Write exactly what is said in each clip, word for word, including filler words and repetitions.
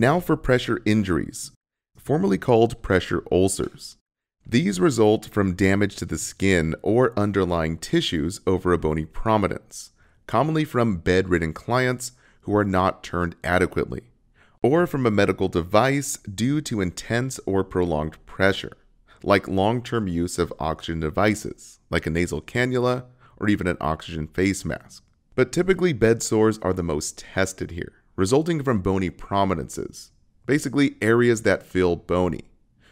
Now for pressure injuries, formerly called pressure ulcers. These result from damage to the skin or underlying tissues over a bony prominence, commonly from bedridden clients who are not turned adequately, or from a medical device due to intense or prolonged pressure, like long-term use of oxygen devices, like a nasal cannula or even an oxygen face mask. But typically bed sores are the most tested here, resulting from bony prominences, basically areas that feel bony.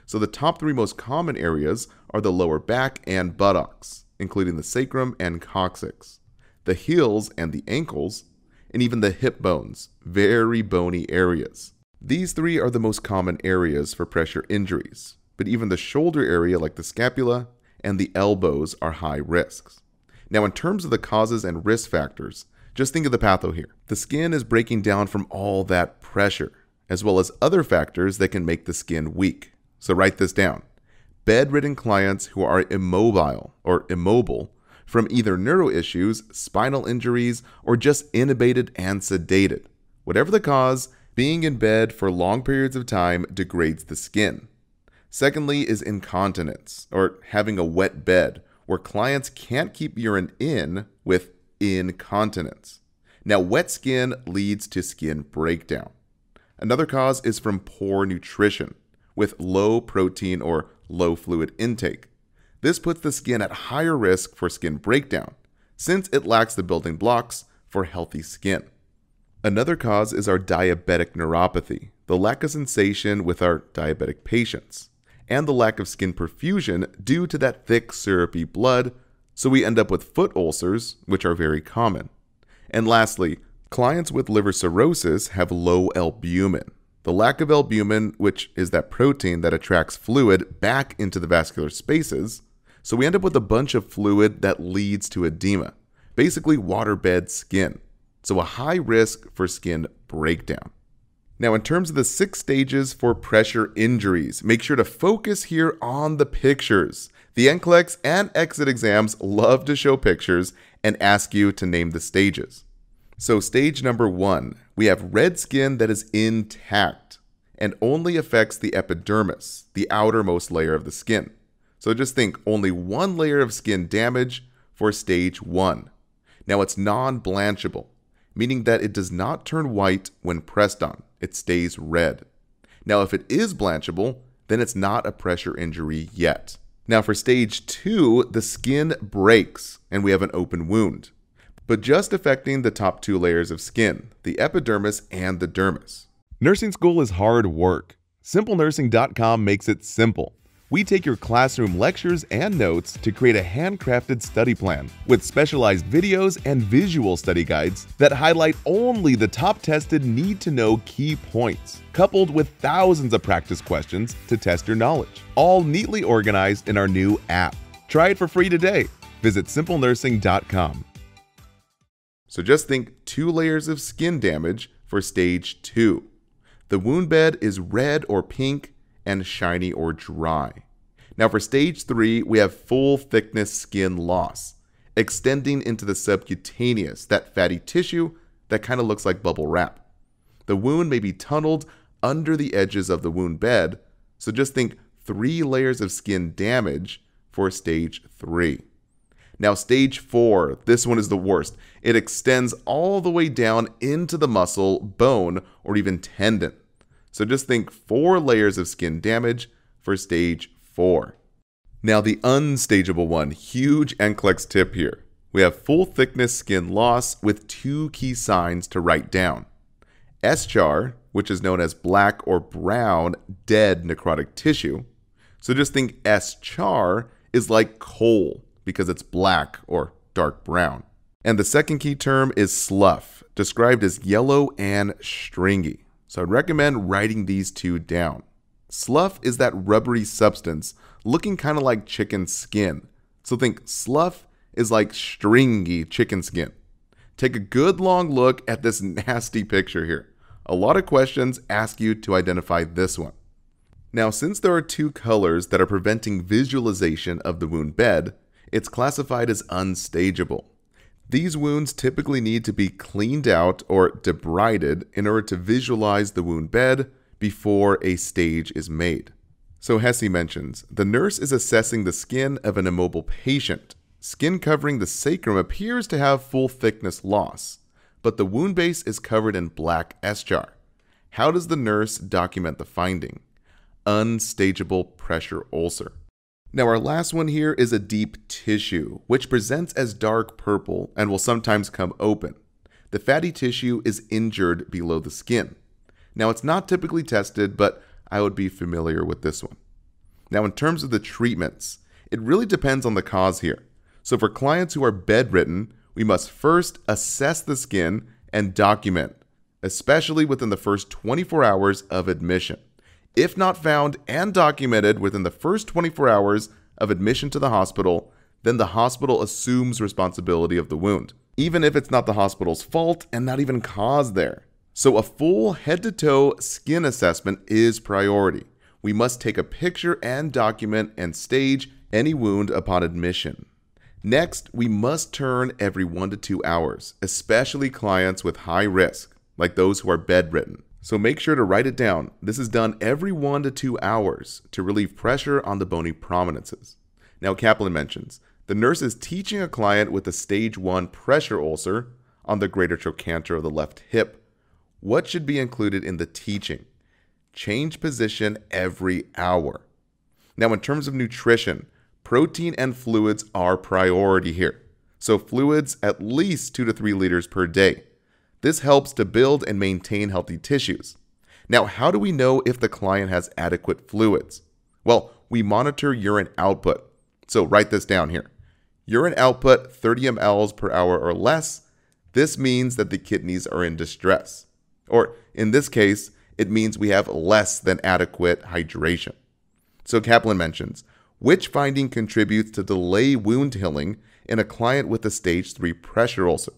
So the top three most common areas are the lower back and buttocks, including the sacrum and coccyx, the heels and the ankles, and even the hip bones, very bony areas. These three are the most common areas for pressure injuries, but even the shoulder area like the scapula and the elbows are high risks. Now in terms of the causes and risk factors, just think of the patho here. The skin is breaking down from all that pressure, as well as other factors that can make the skin weak. So write this down. Bedridden clients who are immobile or immobile from either neuro issues, spinal injuries, or just intubated and sedated. Whatever the cause, being in bed for long periods of time degrades the skin. Secondly is incontinence, or having a wet bed, where clients can't keep urine in with incontinence. Now, wet skin leads to skin breakdown. Another cause is from poor nutrition, with low protein or low fluid intake. This puts the skin at higher risk for skin breakdown, since it lacks the building blocks for healthy skin. Another cause is our diabetic neuropathy, the lack of sensation with our diabetic patients, and the lack of skin perfusion due to that thick, syrupy blood, so we end up with foot ulcers, which are very common. And lastly, clients with liver cirrhosis have low albumin. The lack of albumin, which is that protein that attracts fluid back into the vascular spaces, so we end up with a bunch of fluid that leads to edema, basically waterbed skin, so a high risk for skin breakdown. Now in terms of the six stages for pressure injuries, make sure to focus here on the pictures. The N C L E X and exit exams love to show pictures and ask you to name the stages. So stage number one, we have red skin that is intact and only affects the epidermis, the outermost layer of the skin. So just think, only one layer of skin damage for stage one. Now it's non-blanchable, meaning that it does not turn white when pressed on. It stays red. Now if it is blanchable, then it's not a pressure injury yet. Now for stage two, the skin breaks and we have an open wound, but just affecting the top two layers of skin, the epidermis and the dermis. Nursing school is hard work. Simple Nursing dot com makes it simple. We take your classroom lectures and notes to create a handcrafted study plan with specialized videos and visual study guides that highlight only the top-tested need-to-know key points, coupled with thousands of practice questions to test your knowledge, all neatly organized in our new app. Try it for free today. Visit Simple Nursing dot com. So just think two layers of skin damage for stage two. The wound bed is red or pink and shiny or dry. Now for stage three, we have full thickness skin loss, extending into the subcutaneous, that fatty tissue that kind of looks like bubble wrap. The wound may be tunneled under the edges of the wound bed, so just think three layers of skin damage for stage three. Now stage four, this one is the worst. It extends all the way down into the muscle, bone, or even tendon. So just think four layers of skin damage for stage four. Now the unstageable one, huge N C L E X tip here. We have full thickness skin loss with two key signs to write down. Eschar, which is known as black or brown dead necrotic tissue. So just think eschar is like coal, because it's black or dark brown. And the second key term is slough, described as yellow and stringy. So I'd recommend writing these two down. Slough is that rubbery substance looking kind of like chicken skin. So think slough is like stringy chicken skin. Take a good long look at this nasty picture here. A lot of questions ask you to identify this one. Now, since there are two colors that are preventing visualization of the wound bed, it's classified as unstageable. These wounds typically need to be cleaned out or debrided in order to visualize the wound bed before a stage is made. So Hesse mentions, the nurse is assessing the skin of an immobile patient. Skin covering the sacrum appears to have full thickness loss, but the wound base is covered in black eschar. How does the nurse document the finding? Unstageable pressure ulcer. Now our last one here is a deep tissue, which presents as dark purple and will sometimes come open. The fatty tissue is injured below the skin. Now it's not typically tested, but I would be familiar with this one. Now in terms of the treatments, it really depends on the cause here. So for clients who are bedridden, we must first assess the skin and document, especially within the first twenty-four hours of admission. If not found and documented within the first twenty-four hours of admission to the hospital, then the hospital assumes responsibility of the wound, even if it's not the hospital's fault and not even caused there. So a full head-to-toe skin assessment is priority. We must take a picture and document and stage any wound upon admission. Next, we must turn every one to two hours, especially clients with high risk, like those who are bedridden. So make sure to write it down. This is done every one to two hours to relieve pressure on the bony prominences. Now Kaplan mentions, the nurse is teaching a client with a stage one pressure ulcer on the greater trochanter of the left hip. What should be included in the teaching? Change position every hour. Now in terms of nutrition, protein and fluids are priority here. So fluids at least two to three liters per day. This helps to build and maintain healthy tissues. Now, how do we know if the client has adequate fluids? Well, we monitor urine output. So write this down here. Urine output thirty milliliters per hour or less. This means that the kidneys are in distress. Or in this case, it means we have less than adequate hydration. So Kaplan mentions, which finding contributes to delay wound healing in a client with a stage three pressure ulcer?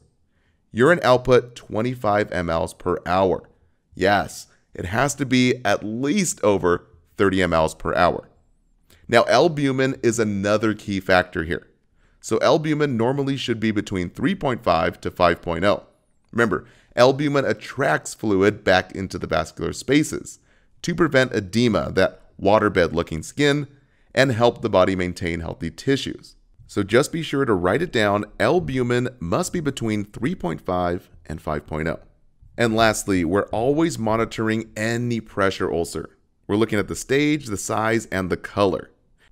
Urine output twenty-five milliliters per hour. Yes, it has to be at least over thirty milliliters per hour. Now, albumin is another key factor here. So albumin normally should be between three point five to five point oh. Remember, albumin attracts fluid back into the vascular spaces to prevent edema, that waterbed-looking skin, and help the body maintain healthy tissues. So just be sure to write it down. Albumin must be between three point five and five point oh. And lastly, we're always monitoring any pressure ulcer. We're looking at the stage, the size, and the color.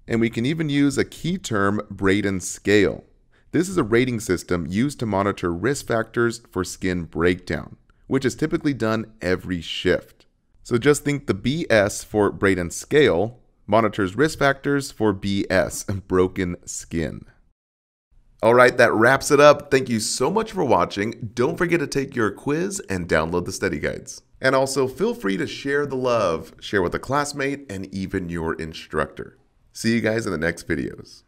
And we can even use a key term, Braden Scale. This is a rating system used to monitor risk factors for skin breakdown, which is typically done every shift. So just think the B S for Braden Scale monitors risk factors for B S and broken skin. All right, that wraps it up. Thank you so much for watching. Don't forget to take your quiz and download the study guides. And also feel free to share the love, share with a classmate and even your instructor. See you guys in the next videos.